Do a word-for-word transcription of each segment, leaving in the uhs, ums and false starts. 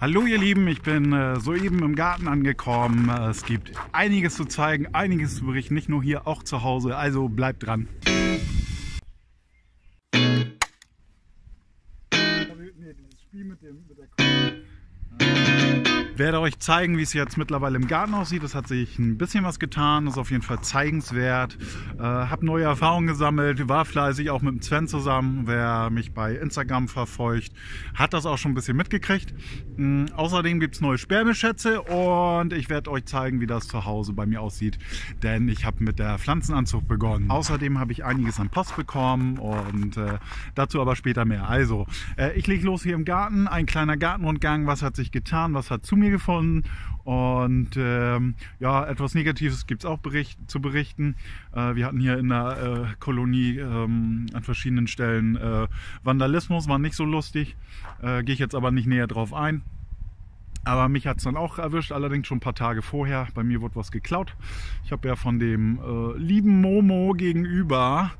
Hallo ihr Lieben, ich bin äh, soeben im Garten angekommen. Äh, es gibt einiges zu zeigen, einiges zu berichten, nicht nur hier, auch zu Hause. Also bleibt dran. Ich werde euch zeigen, wie es jetzt mittlerweile im Garten aussieht. Das hat sich ein bisschen was getan, das ist auf jeden Fall zeigenswert. Äh, habe neue Erfahrungen gesammelt, war fleißig auch mit dem Sven zusammen. Wer mich bei Instagram verfolgt, hat das auch schon ein bisschen mitgekriegt. Ähm, außerdem gibt es neue Sperrbeschätze und ich werde euch zeigen, wie das zu Hause bei mir aussieht. Denn ich habe mit der Pflanzenanzucht begonnen. Außerdem habe ich einiges an Post bekommen und äh, dazu aber später mehr. Also, äh, ich lege los hier im Garten. Ein kleiner Gartenrundgang, was hat sich getan, was hat zu mir gefunden und ähm, ja, etwas Negatives gibt es auch bericht, zu berichten. Äh, wir hatten hier in der äh, Kolonie ähm, an verschiedenen Stellen äh, Vandalismus, war nicht so lustig, äh, gehe ich jetzt aber nicht näher drauf ein. Aber mich hat es dann auch erwischt, allerdings schon ein paar Tage vorher. Bei mir wurde was geklaut. Ich habe ja von dem äh, lieben Momo gegenüber,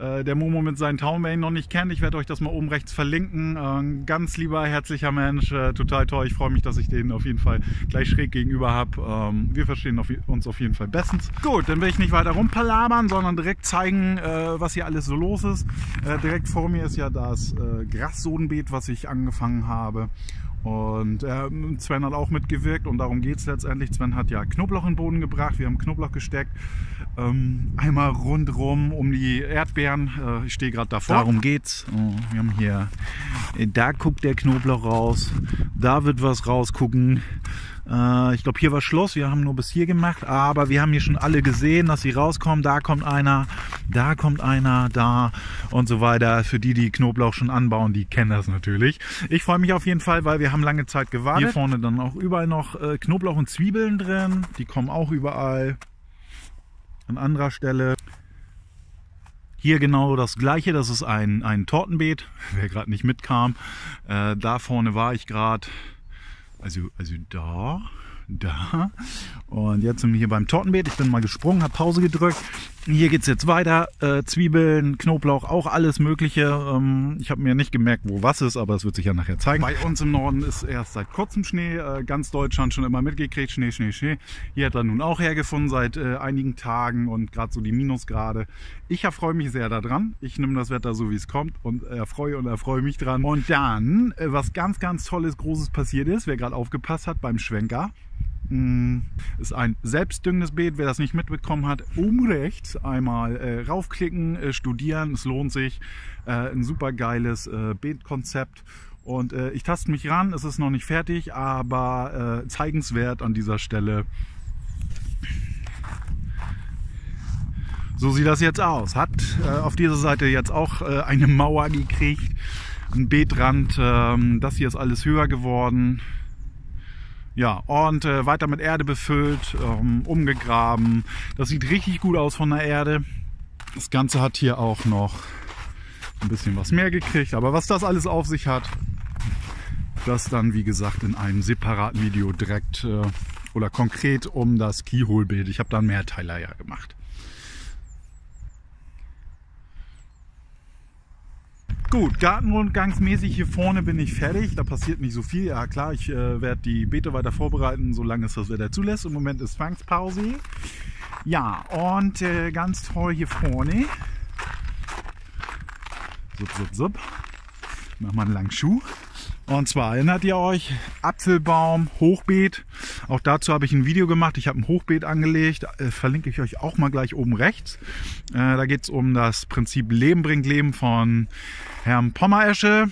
äh, der Momo mit seinen Tauben, wer ihn noch nicht kennt, ich werde euch das mal oben rechts verlinken. Äh, ganz lieber, herzlicher Mensch, äh, total toll. Ich freue mich, dass ich den auf jeden Fall gleich schräg gegenüber habe. Ähm, wir verstehen auf, uns auf jeden Fall bestens. Gut, dann will ich nicht weiter rumpalabern, sondern direkt zeigen, äh, was hier alles so los ist. Äh, direkt vor mir ist ja das äh, Grassodenbeet, was ich angefangen habe. Und äh, Sven hat auch mitgewirkt und darum geht es letztendlich. Sven hat ja Knoblauch in den Boden gebracht, wir haben Knoblauch gesteckt. Ähm, einmal rundrum um die Erdbeeren, äh, ich stehe gerade davor. Darum geht's. Oh, wir haben hier, da guckt der Knoblauch raus, da wird was rausgucken. Äh, ich glaube, hier war Schluss, wir haben nur bis hier gemacht, aber wir haben hier schon alle gesehen, dass sie rauskommen. Da kommt einer, da kommt einer, da und so weiter. Für die, die Knoblauch schon anbauen, die kennen das natürlich. Ich freue mich auf jeden Fall, weil wir haben lange Zeit gewartet. Hier vorne dann auch überall noch äh, Knoblauch und Zwiebeln drin. Die kommen auch überall an anderer Stelle. Hier genau das gleiche, das ist ein, ein Tortenbeet, wer gerade nicht mitkam. Äh, da vorne war ich gerade, also, also da, da. Und jetzt sind wir hier beim Tortenbeet. Ich bin mal gesprungen, habe Pause gedrückt. Hier geht es jetzt weiter. Äh, Zwiebeln, Knoblauch, auch alles Mögliche. Ähm, ich habe mir nicht gemerkt, wo was ist, aber es wird sich ja nachher zeigen. Bei uns im Norden ist erst seit kurzem Schnee. Äh, ganz Deutschland schon immer mitgekriegt. Schnee, Schnee, Schnee. Hier hat er nun auch hergefunden seit äh, einigen Tagen und gerade so die Minusgrade. Ich erfreue mich sehr daran. Ich nehme das Wetter so, wie es kommt und erfreue und erfreue mich dran. Und dann, äh, was ganz, ganz Tolles, Großes passiert ist, wer gerade aufgepasst hat beim Schwenker, ist ein selbstdüngendes Beet. Wer das nicht mitbekommen hat, oben rechts einmal äh, raufklicken, äh, studieren, es lohnt sich. Äh, ein super geiles äh, Beetkonzept. Und äh, ich taste mich ran, es ist noch nicht fertig, aber äh, zeigenswert an dieser Stelle. So sieht das jetzt aus. Hat äh, auf dieser Seite jetzt auch äh, eine Mauer gekriegt, ein Beetrand. Äh, das hier ist alles höher geworden. Ja, und äh, weiter mit Erde befüllt, ähm, umgegraben. Das sieht richtig gut aus von der Erde. Das Ganze hat hier auch noch ein bisschen was mehr gekriegt. Aber was das alles auf sich hat, das dann, wie gesagt, in einem separaten Video direkt äh, oder konkret um das Keyhole-Bild. Ich habe da einen Mehrteiler ja gemacht. Gut, gartenrundgangsmäßig hier vorne bin ich fertig. Da passiert nicht so viel. Ja klar, ich äh, werde die Beete weiter vorbereiten, solange es das Wetter zulässt. Im Moment ist Zwangspause. Ja, und äh, ganz toll hier vorne. Sub, sub, sub. Mach mal einen langen Schuh. Und zwar erinnert ihr euch, Apfelbaum, Hochbeet. Auch dazu habe ich ein Video gemacht. Ich habe ein Hochbeet angelegt. Äh, verlinke ich euch auch mal gleich oben rechts. Äh, da geht es um das Prinzip Leben bringt Leben von Herrn Pommeresche.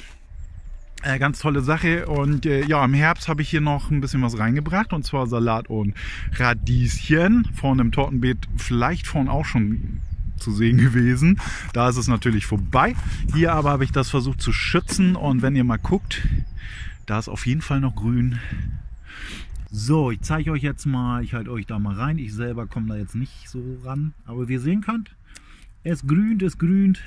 Äh, ganz tolle Sache. Und äh, ja, im Herbst habe ich hier noch ein bisschen was reingebracht. Und zwar Salat und Radieschen. Vorne im Tortenbeet vielleicht vorne auch schon zu sehen gewesen. Da ist es natürlich vorbei. Hier aber habe ich das versucht zu schützen und wenn ihr mal guckt, da ist auf jeden Fall noch grün. So, ich zeige euch jetzt mal, ich halte euch da mal rein. Ich selber komme da jetzt nicht so ran, aber wie ihr sehen könnt, es grünt, es grünt.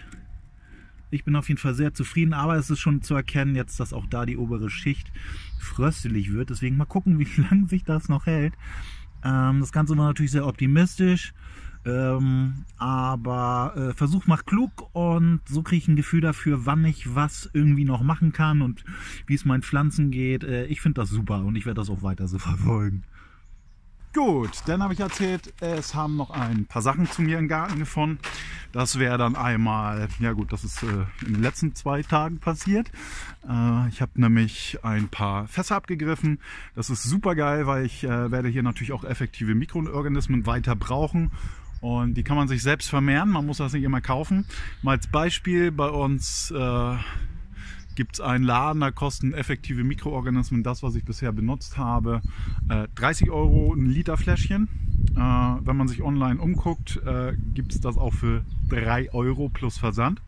Ich bin auf jeden Fall sehr zufrieden, aber es ist schon zu erkennen jetzt, dass auch da die obere Schicht fröstelig wird. Deswegen mal gucken, wie lange sich das noch hält. Das Ganze war natürlich sehr optimistisch. Ähm, aber äh, Versuch macht klug, und so kriege ich ein Gefühl dafür, wann ich was irgendwie noch machen kann und wie es meinen Pflanzen geht. Äh, ich finde das super und ich werde das auch weiter so verfolgen. Gut, dann habe ich erzählt, es haben noch ein paar Sachen zu mir im Garten gefunden. Das wäre dann einmal, ja gut, das ist äh, in den letzten zwei Tagen passiert. Äh, ich habe nämlich ein paar Fässer abgegriffen. Das ist super geil, weil ich äh, werde hier natürlich auch effektive Mikroorganismen weiter brauchen. Und die kann man sich selbst vermehren, man muss das nicht immer kaufen. Mal als Beispiel, bei uns äh, gibt es einen Laden, da kosten effektive Mikroorganismen, das was ich bisher benutzt habe, dreißig Euro ein Liter Fläschchen. Wenn man sich online umguckt, gibt es das auch für drei Euro plus Versand.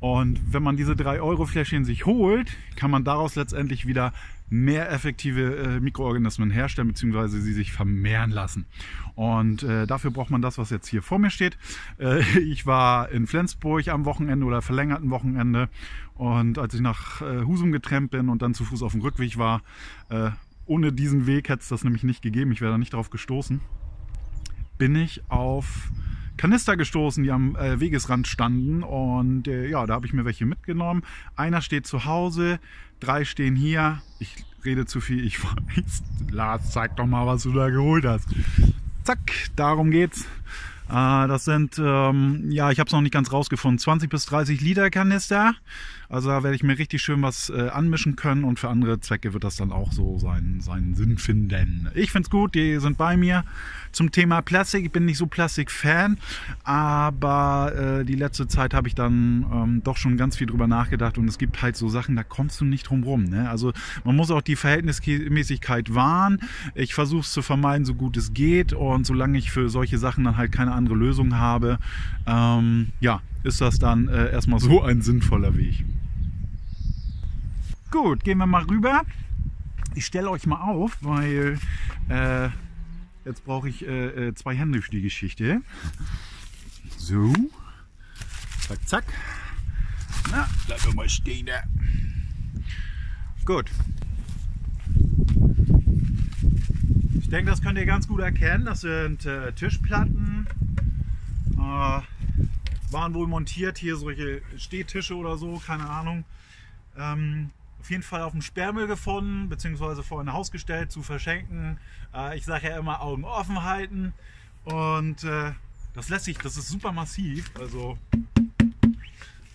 Und wenn man diese drei Euro Fläschchen sich holt, kann man daraus letztendlich wieder mehr effektive Mikroorganismen herstellen, beziehungsweise sie sich vermehren lassen. Und äh, dafür braucht man das, was jetzt hier vor mir steht. Äh, ich war in Flensburg am Wochenende oder verlängerten Wochenende. Und als ich nach äh, Husum getrennt bin und dann zu Fuß auf dem Rückweg war, äh, ohne diesen Weg hätte es das nämlich nicht gegeben. Ich wäre da nicht drauf gestoßen. Bin ich auf Kanister gestoßen, die am äh, Wegesrand standen, und äh, ja, da habe ich mir welche mitgenommen. Einer steht zu Hause, drei stehen hier. Ich rede zu viel, ich weiß. Lars, zeig doch mal, was du da geholt hast. Zack, darum geht's. Äh, das sind, ähm, ja, ich habe es noch nicht ganz rausgefunden, zwanzig bis dreißig Liter Kanister. Also da werde ich mir richtig schön was äh, anmischen können, und für andere Zwecke wird das dann auch so seinen, seinen Sinn finden. Ich finde es gut, die sind bei mir. Zum Thema Plastik, ich bin nicht so Plastik-Fan, aber äh, die letzte Zeit habe ich dann ähm, doch schon ganz viel drüber nachgedacht, und es gibt halt so Sachen, da kommst du nicht drum rum. Ne? Also man muss auch die Verhältnismäßigkeit wahren. Ich versuche es zu vermeiden, so gut es geht, und solange ich für solche Sachen dann halt keine andere Lösung habe, ähm, ja, ist das dann äh, erstmal so ein sinnvoller Weg. Gut, gehen wir mal rüber. Ich stelle euch mal auf, weil äh, jetzt brauche ich äh, zwei Hände für die Geschichte. So, zack, zack. Na, bleib doch mal stehen. Da. Gut. Ich denke, das könnt ihr ganz gut erkennen. Das sind äh, Tischplatten. Äh, waren wohl montiert hier solche Stehtische oder so, keine Ahnung. Ähm, auf jeden Fall auf dem Sperrmüll gefunden, beziehungsweise vor ein Haus gestellt, zu verschenken. Äh, ich sage ja immer, Augen offen halten, und äh, das lässt sich, das ist super massiv, also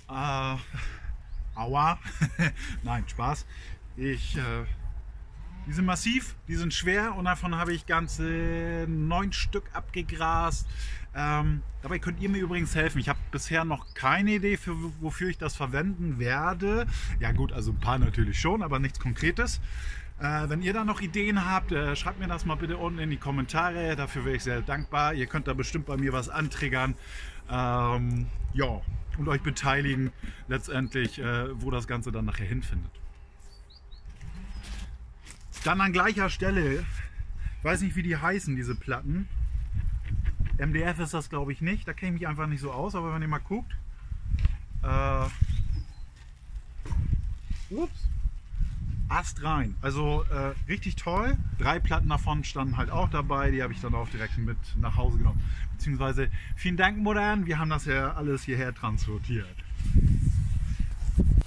äh, aua, nein, Spaß. Ich, äh, die sind massiv, die sind schwer, und davon habe ich ganze neun Stück abgegrast. Ähm, dabei könnt ihr mir übrigens helfen. Ich habe bisher noch keine Idee, für, wofür ich das verwenden werde. Ja gut, also ein paar natürlich schon, aber nichts Konkretes. Äh, wenn ihr da noch Ideen habt, äh, schreibt mir das mal bitte unten in die Kommentare. Dafür wäre ich sehr dankbar. Ihr könnt da bestimmt bei mir was antriggern. Ähm, ja, und euch beteiligen letztendlich, äh, wo das Ganze dann nachher hinfindet. Dann an gleicher Stelle, ich weiß nicht, wie die heißen, diese Platten. M D F ist das, glaube ich, nicht, da kenne ich mich einfach nicht so aus, aber wenn ihr mal guckt, äh, ups, Ast rein, also äh, richtig toll. Drei Platten davon standen halt auch dabei, die habe ich dann auch direkt mit nach Hause genommen, beziehungsweise vielen Dank Modern, wir haben das ja alles hierher transportiert.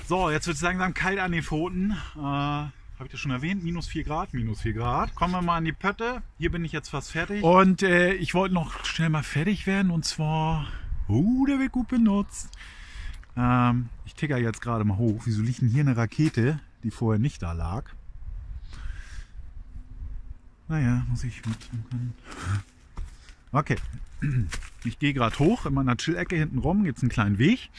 So, jetzt wird es langsam kalt an den Pfoten. äh, Habe ich das schon erwähnt? minus vier Grad, minus vier Grad. Kommen wir mal in die Pötte. Hier bin ich jetzt fast fertig. Und äh, ich wollte noch schnell mal fertig werden. Und zwar, oh, der wird gut benutzt. Ähm, ich ticker jetzt gerade mal hoch. Wieso liegt denn hier eine Rakete, die vorher nicht da lag? Naja, muss ich mitmachen können. Okay, ich gehe gerade hoch. In meiner Chill-Ecke hinten rum gibt es einen kleinen Weg.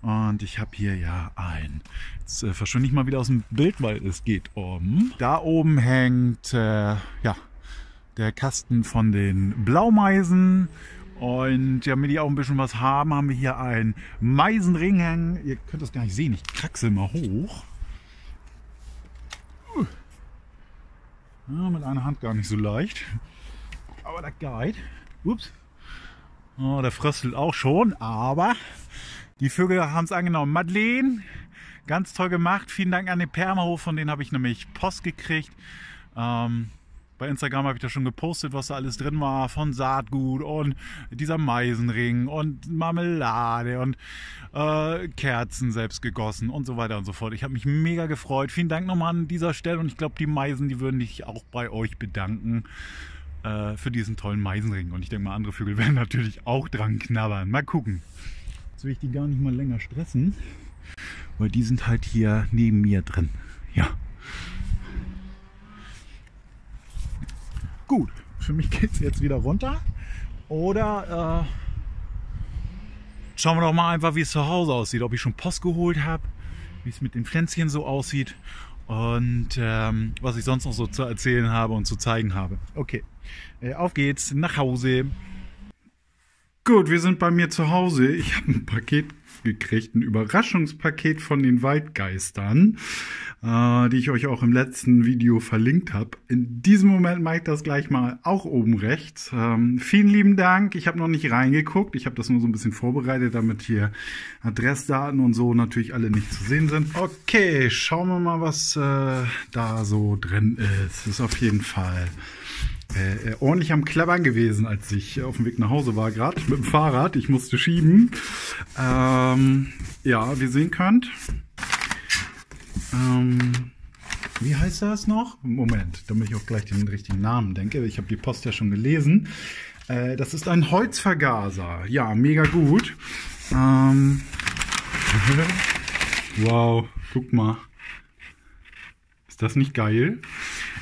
Und ich habe hier ja ein, jetzt äh, verschwinde ich mal wieder aus dem Bild, weil es geht um. Da oben hängt äh, ja, der Kasten von den Blaumeisen. Und damit die auch ein bisschen was haben, haben wir hier einen Meisenring hängen. Ihr könnt das gar nicht sehen, ich kraxel mal hoch. Uh. Ja, mit einer Hand gar nicht so leicht. Aber der Guide, ups, oh, der fröstelt auch schon, aber die Vögel haben es angenommen. Madeleine, ganz toll gemacht. Vielen Dank an den Permahof, von denen habe ich nämlich Post gekriegt. Ähm, Bei Instagram habe ich da schon gepostet, was da alles drin war, von Saatgut und dieser Meisenring und Marmelade und äh, Kerzen selbst gegossen und so weiter und so fort. Ich habe mich mega gefreut. Vielen Dank nochmal an dieser Stelle und ich glaube, die Meisen, die würden sich auch bei euch bedanken äh, für diesen tollen Meisenring. Und ich denke mal, andere Vögel werden natürlich auch dran knabbern. Mal gucken. Jetzt will ich die gar nicht mal länger stressen, weil die sind halt hier neben mir drin. Ja. Gut, für mich geht es jetzt wieder runter. Oder äh, schauen wir doch mal einfach, wie es zu Hause aussieht. Ob ich schon Post geholt habe, wie es mit den Pflänzchen so aussieht und ähm, was ich sonst noch so zu erzählen habe und zu zeigen habe. Okay, äh, auf geht's nach Hause. Gut, wir sind bei mir zu Hause. Ich habe ein Paket gekriegt, ein Überraschungspaket von den Waldgeistern, äh, die ich euch auch im letzten Video verlinkt habe. In diesem Moment mache ich das gleich mal auch oben rechts. Ähm, vielen lieben Dank. Ich habe noch nicht reingeguckt. Ich habe das nur so ein bisschen vorbereitet, damit hier Adressdaten und so natürlich alle nicht zu sehen sind. Okay, schauen wir mal, was äh, da so drin ist. Ist auf jeden Fall Äh, ordentlich am Klappern gewesen, als ich auf dem Weg nach Hause war, gerade mit dem Fahrrad. Ich musste schieben. Ähm, ja, wie ihr sehen könnt. Ähm, wie heißt das noch? Moment, damit ich auch gleich den richtigen Namen denke. Ich habe die Post ja schon gelesen. Äh, das ist ein Holzvergaser. Ja, mega gut. Ähm, wow, guck mal. Ist das nicht geil?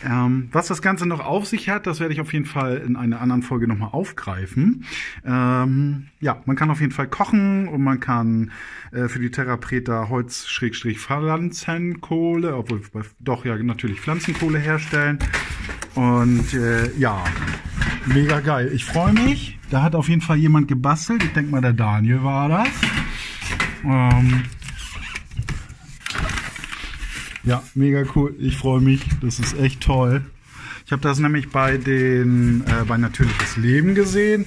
Ähm, was das Ganze noch auf sich hat, das werde ich auf jeden Fall in einer anderen Folge nochmal aufgreifen. Ähm, ja, man kann auf jeden Fall kochen und man kann äh, für die Terra Preta Holz-Pflanzenkohle, obwohl doch ja natürlich Pflanzenkohle herstellen. Und äh, ja, mega geil. Ich freue mich. Da hat auf jeden Fall jemand gebastelt. Ich denke mal, der Daniel war das. Ähm, Ja, mega cool. Ich freue mich. Das ist echt toll. Ich habe das nämlich bei den äh, bei Natürliches Leben gesehen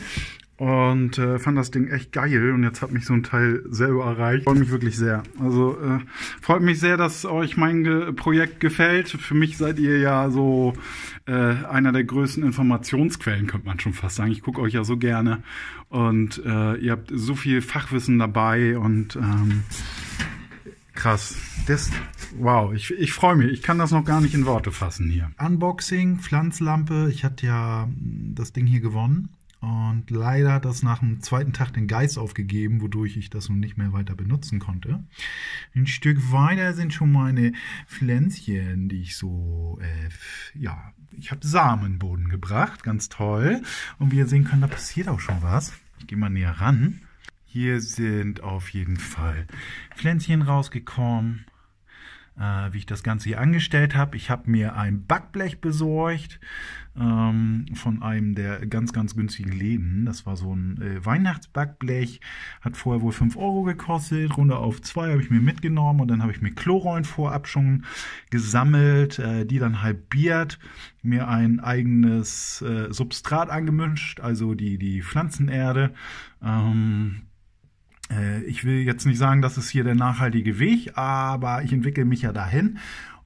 und äh, fand das Ding echt geil. Und jetzt hat mich so ein Teil selber erreicht. Freut mich wirklich sehr. Also äh, freut mich sehr, dass euch mein Ge- Projekt gefällt. Für mich seid ihr ja so äh, einer der größten Informationsquellen, könnte man schon fast sagen. Ich gucke euch ja so gerne und äh, ihr habt so viel Fachwissen dabei und ähm, krass. Das, wow, ich, ich freue mich. Ich kann das noch gar nicht in Worte fassen hier. Unboxing, Pflanzlampe. Ich hatte ja das Ding hier gewonnen. Und leider hat das nach dem zweiten Tag den Geist aufgegeben, wodurch ich das nun nicht mehr weiter benutzen konnte. Ein Stück weiter sind schon meine Pflänzchen, die ich so, äh, ja, ich habe Samenboden gebracht. Ganz toll. Und wie ihr sehen könnt, da passiert auch schon was. Ich gehe mal näher ran. Hier sind auf jeden Fall Pflänzchen rausgekommen, äh, wie ich das Ganze hier angestellt habe. Ich habe mir ein Backblech besorgt ähm, von einem der ganz, ganz günstigen Läden. Das war so ein äh, Weihnachtsbackblech, hat vorher wohl fünf Euro gekostet, runter auf zwei habe ich mir mitgenommen und dann habe ich mir Klorollen vorab schon gesammelt, äh, die dann halbiert, mir ein eigenes äh, Substrat angemischt, also die, die Pflanzenerde. Ähm, Ich will jetzt nicht sagen, das ist hier der nachhaltige Weg, aber ich entwickle mich ja dahin.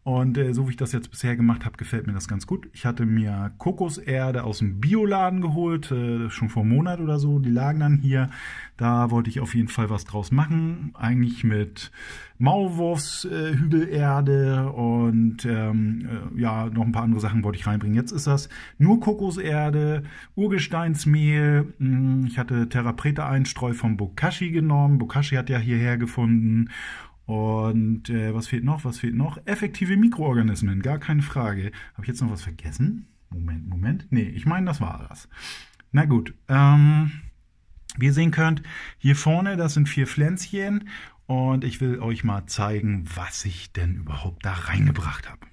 Und äh, so wie ich das jetzt bisher gemacht habe, gefällt mir das ganz gut. Ich hatte mir Kokoserde aus dem Bioladen geholt, äh, schon vor einem Monat oder so. Die lagen dann hier. Da wollte ich auf jeden Fall was draus machen. Eigentlich mit Maulwurfshügelerde äh, und ähm, äh, ja, noch ein paar andere Sachen wollte ich reinbringen. Jetzt ist das nur Kokoserde, Urgesteinsmehl. Ich hatte Terra Preta Einstreu von Bokashi genommen. Bokashi hat ja hierher gefunden. Und äh, was fehlt noch? Was fehlt noch? Effektive Mikroorganismen, gar keine Frage. Habe ich jetzt noch was vergessen? Moment, Moment. Nee, ich meine, das war das. Na gut. Ähm, wie ihr sehen könnt, hier vorne, das sind vier Pflänzchen. Und ich will euch mal zeigen, was ich denn überhaupt da reingebracht habe.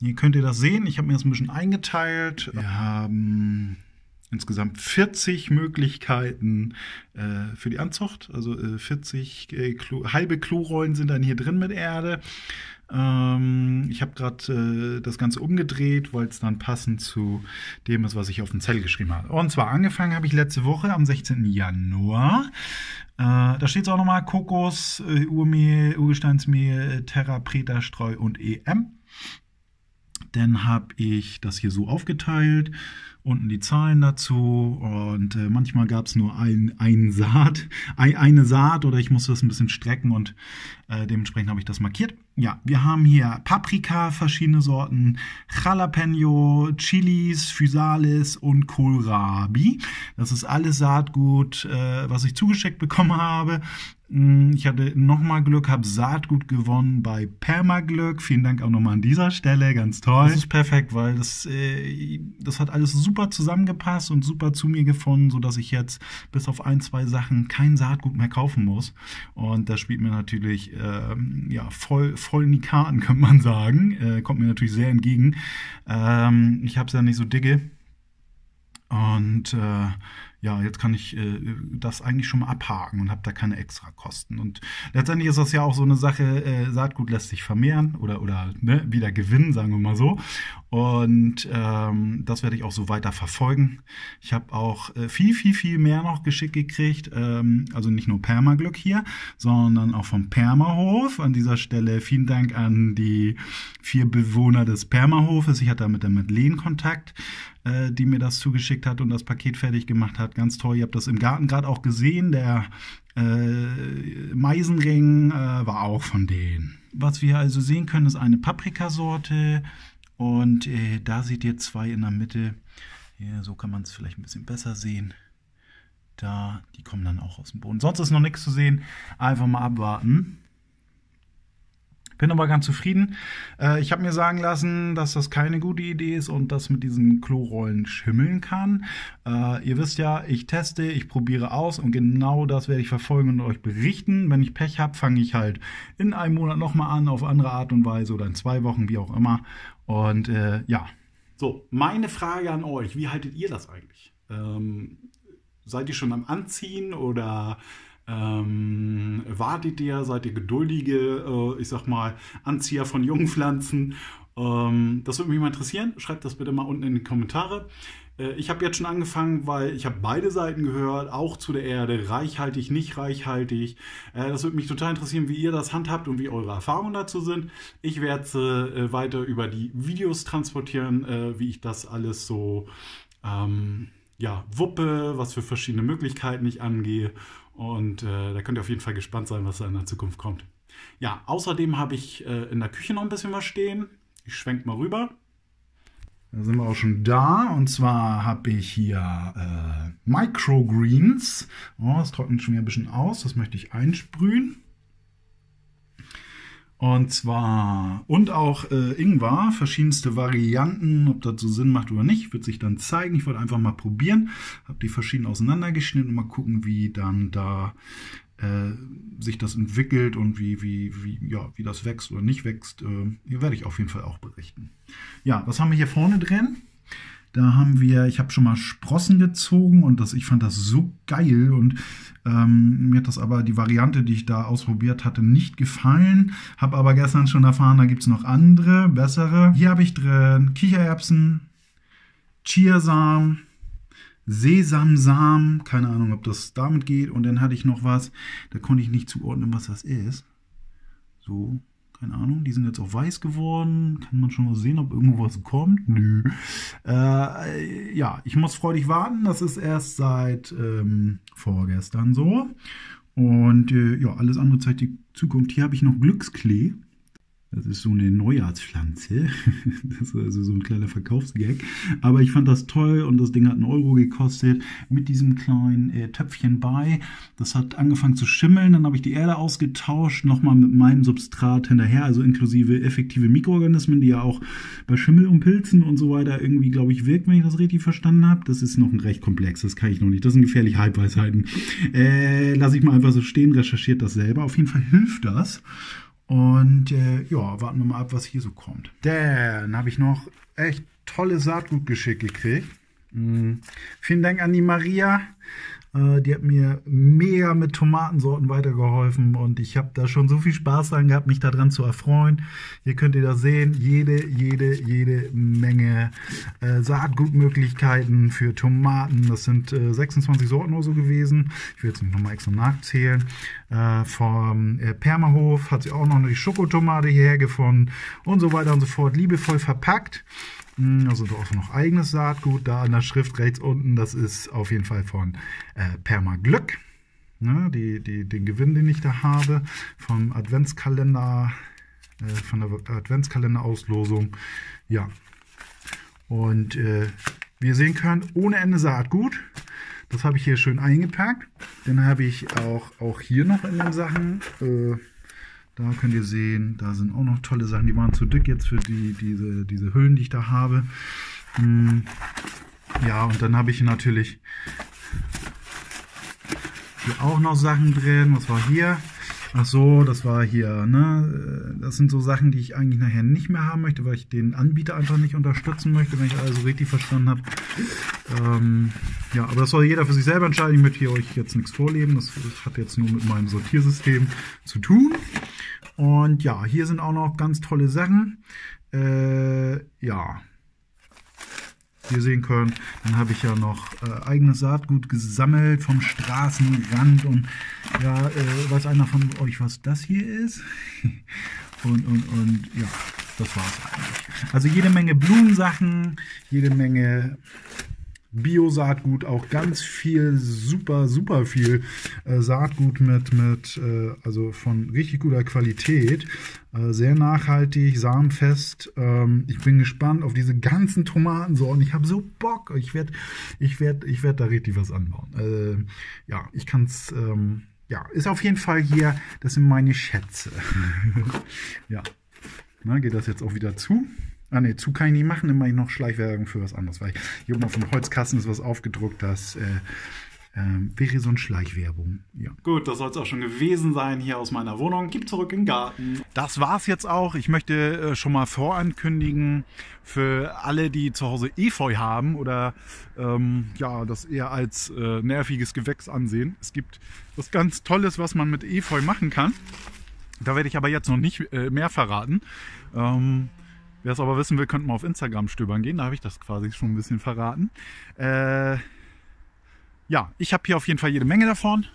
Hier könnt ihr das sehen. Ich habe mir das ein bisschen eingeteilt. Wir haben insgesamt vierzig Möglichkeiten äh, für die Anzucht. Also äh, vierzig äh, Klo, halbe Klorollen sind dann hier drin mit Erde. Ähm, ich habe gerade äh, das Ganze umgedreht, weil es dann passend zu dem ist, was ich auf den Zettel geschrieben habe. Und zwar angefangen habe ich letzte Woche am sechzehnten Januar. Äh, da steht es auch nochmal Kokos, äh, Urmehl, Urgesteinsmehl, äh, Terra Preta Streu und E M. Dann habe ich das hier so aufgeteilt, unten die Zahlen dazu und äh, manchmal gab es nur ein, ein Saat, ein, eine Saat oder ich musste das ein bisschen strecken und äh, dementsprechend habe ich das markiert. Ja, wir haben hier Paprika, verschiedene Sorten, Jalapeno, Chilis, Physalis und Kohlrabi. Das ist alles Saatgut, äh, was ich zugeschickt bekommen habe. Ich hatte nochmal Glück, habe Saatgut gewonnen bei Permaglück. Vielen Dank auch nochmal an dieser Stelle, ganz toll. Das ist perfekt, weil das, äh, das hat alles super zusammengepasst und super zu mir gefunden, sodass ich jetzt bis auf ein, zwei Sachen kein Saatgut mehr kaufen muss. Und das spielt mir natürlich äh, ja, voll, voll in die Karten, könnte man sagen. Äh, kommt mir natürlich sehr entgegen. Ähm, ich habe es ja nicht so dicke. Und äh, ja, jetzt kann ich äh, das eigentlich schon mal abhaken und habe da keine Extrakosten. Und letztendlich ist das ja auch so eine Sache, äh, Saatgut lässt sich vermehren oder, oder ne, wieder gewinnen, sagen wir mal so. Und ähm, das werde ich auch so weiter verfolgen. Ich habe auch äh, viel, viel, viel mehr noch geschickt gekriegt. Ähm, also nicht nur Permaglück hier, sondern auch vom Permahof. An dieser Stelle vielen Dank an die vier Bewohner des Permahofes. Ich hatte da mit der Madeleine Kontakt, äh, die mir das zugeschickt hat und das Paket fertig gemacht hat. Ganz toll, ihr habt das im Garten gerade auch gesehen, der äh, Meisenring äh, war auch von denen. Was wir also sehen können, ist eine Paprikasorte und äh, da seht ihr zwei in der Mitte. Ja, so kann man es vielleicht ein bisschen besser sehen. Da, die kommen dann auch aus dem Boden. Sonst ist noch nichts zu sehen, einfach mal abwarten. Bin aber ganz zufrieden. Äh, ich habe mir sagen lassen, dass das keine gute Idee ist und dass mit diesen Klorollen schimmeln kann. Äh, ihr wisst ja, ich teste, ich probiere aus und genau das werde ich verfolgen und euch berichten. Wenn ich Pech habe, fange ich halt in einem Monat nochmal an, auf andere Art und Weise oder in zwei Wochen, wie auch immer. Und äh, ja. So, meine Frage an euch, wie haltet ihr das eigentlich? Ähm, seid ihr schon am Anziehen oder... Ähm, wartet ihr, seid ihr geduldige, äh, ich sag mal, Anzieher von Jungpflanzen? Ähm, das würde mich mal interessieren. Schreibt das bitte mal unten in die Kommentare. Äh, ich habe jetzt schon angefangen, weil ich habe beide Seiten gehört, auch zu der Erde, reichhaltig, nicht reichhaltig. Äh, das würde mich total interessieren, wie ihr das handhabt und wie eure Erfahrungen dazu sind. Ich werde äh, weiter über die Videos transportieren, äh, wie ich das alles so, ähm, ja, wuppe, was für verschiedene Möglichkeiten ich angehe. Und äh, da könnt ihr auf jeden Fall gespannt sein, was da in der Zukunft kommt. Ja, außerdem habe ich äh, in der Küche noch ein bisschen was stehen. Ich schwenke mal rüber. Da sind wir auch schon da. Und zwar habe ich hier äh, Microgreens. Oh, es trocknet schon wieder ein bisschen aus. Das möchte ich einsprühen. Und zwar, und auch äh, Ingwer, verschiedenste Varianten, ob das so Sinn macht oder nicht, wird sich dann zeigen. Ich wollte einfach mal probieren, habe die verschiedenen auseinandergeschnitten und mal gucken, wie dann da äh, sich das entwickelt und wie, wie, wie, ja, wie das wächst oder nicht wächst. Äh, hier werde ich auf jeden Fall auch berichten. Ja, was haben wir hier vorne drin? Da haben wir, ich habe schon mal Sprossen gezogen und das, ich fand das so geil und ähm, mir hat das aber die Variante, die ich da ausprobiert hatte, nicht gefallen. Habe aber gestern schon erfahren, da gibt es noch andere, bessere. Hier habe ich drin Kichererbsen, Chiasamen, Sesamsamen, keine Ahnung, ob das damit geht. Und dann hatte ich noch was, da konnte ich nicht zuordnen, was das ist. So. Keine Ahnung, die sind jetzt auch weiß geworden. Kann man schon mal sehen, ob irgendwo was kommt? Nö. Äh, ja, ich muss freudig warten. Das ist erst seit ähm, vorgestern so. Und äh, ja, alles andere zeigt die Zukunft. Hier habe ich noch Glücksklee. Das ist so eine Neujahrspflanze. Das ist also so ein kleiner Verkaufsgag. Aber ich fand das toll und das Ding hat einen Euro gekostet mit diesem kleinen äh, Töpfchen bei. Das hat angefangen zu schimmeln. Dann habe ich die Erde ausgetauscht, nochmal mit meinem Substrat hinterher, also inklusive effektive Mikroorganismen, die ja auch bei Schimmel und Pilzen und so weiter irgendwie, glaube ich, wirken, wenn ich das richtig verstanden habe. Das ist noch ein recht komplex, das kann ich noch nicht. Das sind gefährliche Halbweisheiten. Äh, lasse ich mal einfach so stehen, recherchiert das selber. Auf jeden Fall hilft das. Und äh, ja, warten wir mal ab, was hier so kommt. Dann habe ich noch echt tolles Saatgut geschickt gekriegt. Mhm. Vielen Dank an die Maria. Äh, die hat mir mega mit Tomatensorten weitergeholfen und ich habe da schon so viel Spaß dran gehabt, mich daran zu erfreuen. Hier könnt ihr das sehen, jede, jede, jede Menge äh, Saatgutmöglichkeiten für Tomaten. Das sind äh, sechsundzwanzig Sorten oder so gewesen. Ich will jetzt nicht nochmal extra nachzählen. Äh, vom äh, Permahof hat sie auch noch eine Schokotomate hierher gefunden und so weiter und so fort. Liebevoll verpackt. Also da auch noch eigenes Saatgut, da an der Schrift rechts unten, das ist auf jeden Fall von äh, Permaglück, ne, die, die, den Gewinn, den ich da habe, vom Adventskalender, äh, von der Adventskalenderauslosung, ja. Und äh, wie ihr sehen könnt, ohne Ende Saatgut, das habe ich hier schön eingepackt, dann habe ich auch, auch hier noch in den Sachen, äh, da könnt ihr sehen, da sind auch noch tolle Sachen. Die waren zu dick jetzt für die, diese, diese Hüllen, die ich da habe. Ja, und dann habe ich natürlich hier auch noch Sachen drin. Was war hier? Ach so, das war hier, ne? Das sind so Sachen, die ich eigentlich nachher nicht mehr haben möchte, weil ich den Anbieter einfach nicht unterstützen möchte, wenn ich alles richtig verstanden habe. Ähm, ja, aber das soll jeder für sich selber entscheiden. Ich möchte hier euch jetzt nichts vorleben. Das, das hat jetzt nur mit meinem Sortiersystem zu tun. Und ja, hier sind auch noch ganz tolle Sachen. Äh, ja, wie ihr sehen könnt, dann habe ich ja noch äh, eigenes Saatgut gesammelt vom Straßenrand. Und ja, äh, weiß einer von euch, was das hier ist? und, und, und ja, das war es eigentlich. Also jede Menge Blumensachen, jede Menge Bio-Saatgut, auch ganz viel, super, super viel äh, Saatgut mit, mit äh, also von richtig guter Qualität, äh, sehr nachhaltig, samenfest. Ähm, ich bin gespannt auf diese ganzen Tomatensorten. Ich habe so Bock. Ich werde ich werd, ich werd da richtig was anbauen. Äh, ja, ich kann es, ähm, ja, ist auf jeden Fall hier, das sind meine Schätze. Ja, na, geht das jetzt auch wieder zu? Ah ne, zu kann ich nicht machen, dann mache ich noch Schleichwerbung für was anderes, weil hier oben auf dem Holzkasten ist was aufgedruckt, das äh, äh, wäre so eine Schleichwerbung. Ja. Gut, das soll es auch schon gewesen sein hier aus meiner Wohnung. Gib zurück in den Garten. Das war's jetzt auch. Ich möchte äh, schon mal vorankündigen, für alle, die zu Hause Efeu haben oder ähm, ja, das eher als äh, nerviges Gewächs ansehen. Es gibt was ganz Tolles, was man mit Efeu machen kann. Da werde ich aber jetzt noch nicht äh, mehr verraten. Ähm, Wer es aber wissen will, könnte mal auf Instagram stöbern gehen. Da habe ich das quasi schon ein bisschen verraten. Äh, ja, ich habe hier auf jeden Fall jede Menge davon.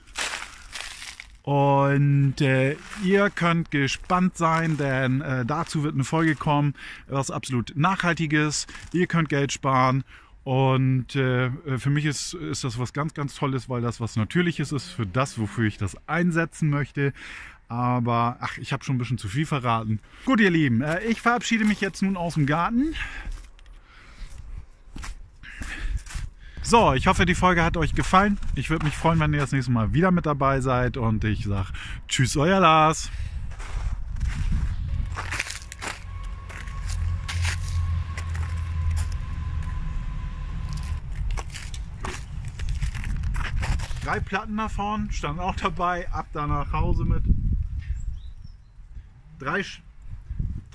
Und äh, ihr könnt gespannt sein, denn äh, dazu wird eine Folge kommen, was absolut Nachhaltiges. Ihr könnt Geld sparen. Und äh, für mich ist, ist das was ganz, ganz Tolles, weil das was Natürliches ist für das, wofür ich das einsetzen möchte. Aber, ach, ich habe schon ein bisschen zu viel verraten. Gut, ihr Lieben, ich verabschiede mich jetzt nun aus dem Garten. So, ich hoffe, die Folge hat euch gefallen. Ich würde mich freuen, wenn ihr das nächste Mal wieder mit dabei seid. Und ich sage tschüss, euer Lars. Drei Platten davon, standen auch dabei. Ab da nach Hause mit. Drei,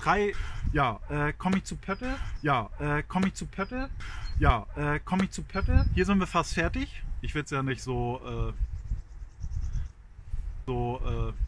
drei, ja, äh, komme ich zu Pötte, ja, äh, komme ich zu Pötte, ja, äh, komme ich zu Pötte. Hier sind wir fast fertig. Ich will es ja nicht so, äh, so, äh,